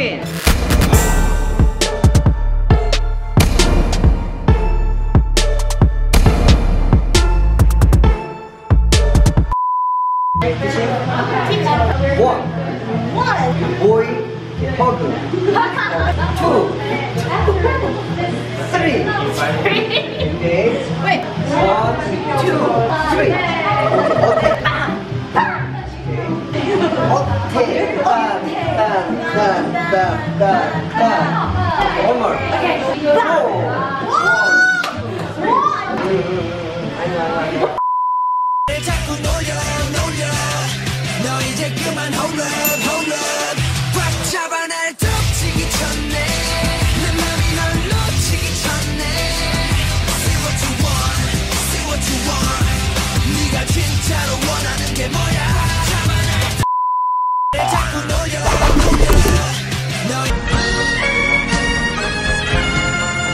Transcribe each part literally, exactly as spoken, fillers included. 김종민. One. Boy hug. Two. Three. Okay. Wait. One, two, three. Okay. Okay. One, one, one, one more. Okay. Four. One. 그만 hold up hold up 꽉 잡아 날 덮치기 전에 내 맘이 널 놓치기 전에 Say what you want Say what you want 네가 진짜로 원하는 게 뭐야 잡아 날 자꾸 놀려 놀려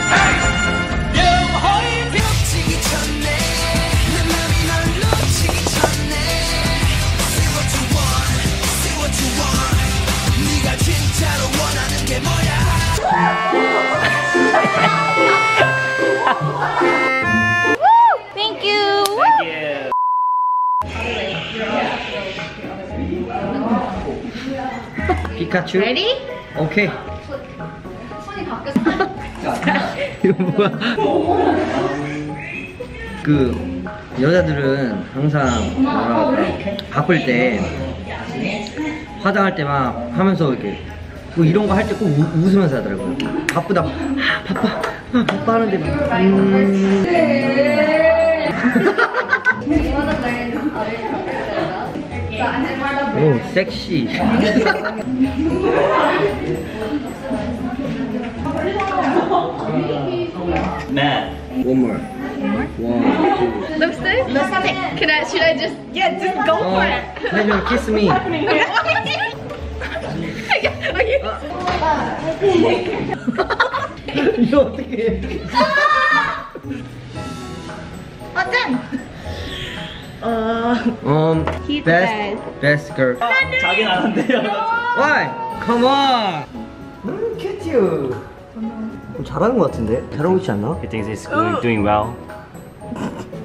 Hey! 영혼이 덮치기 전에 내 맘이 널 놓치기 전에 네가 진짜로 원하는 게 뭐야? Thank you. Thank you. 피카츄. Ready? Okay. 손이 바뀌었어. 이거 뭐야? 그 여자들은 항상 뭐라 그래? 바쁠 때. 화장할 때 막 하면서 이렇게 뭐 이런 거 할 때 꼭 웃으면서 하더라고요. 바쁘다, 아, 바빠, 아, 바빠 하는데 막. 음... 오, 섹시. 네. One more. One, two. Looks good? Looks good. Can I, should I just, yeah, just go for it. Can you kiss me? 이거 어떻게 해? 어떤? 어... Um, best, best girl. 자기는 안 한대요. Why? Come on. 음, 큐트. 잘하는 것 같은데? 잘하고 있지 않나? He thinks he's doing well.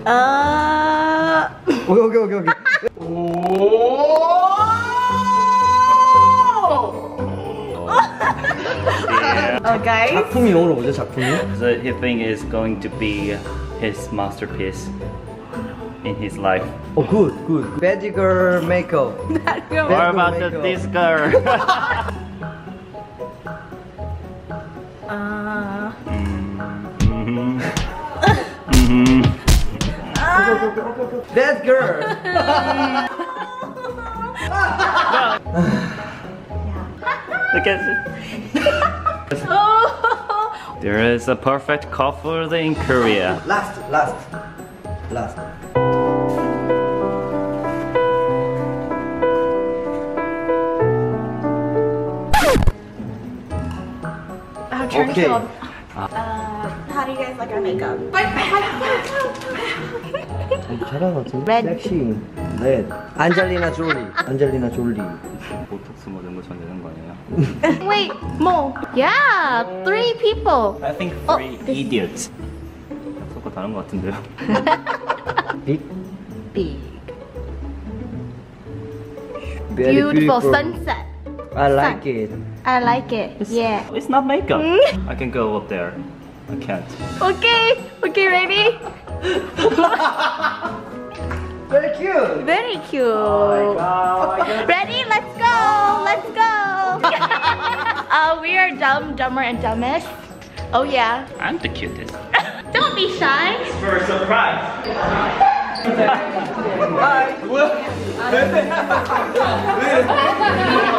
아. 오케이 오케이 오케이 오케이. Okay. 작품이 영어로 뭐죠? 작품이? So he thinks it's going to be his masterpiece in his life. Oh, good, good. Bad girl makeup. Bad girl. What about this girl? 아. That girl. Look at it. There is a perfect couple in Korea. Last, last, last. How turn killed. How do you guys like our makeup? 잘한 것 같은데? 섹시, 레드, 안젤리나 졸리, 안젤리나 졸리. 보톡스 뭐 이런 거 전 되는 거 아니에요? Wait, more. Yeah, three people. I think three oh, idiots. 약속과 다른 것 같은데요? Big, big, beautiful, beautiful sunset. I like Sun. it. I like it. It's, yeah. It's not makeup. I can go up there. I can't. Okay. Okay, ready? Very cute. Very cute. Oh my God. Ready? Let's go. Let's go. uh, we are dumb, dumber, and dumbest. Oh yeah. I'm the cutest. Don't be shy. For a surprise. Bye.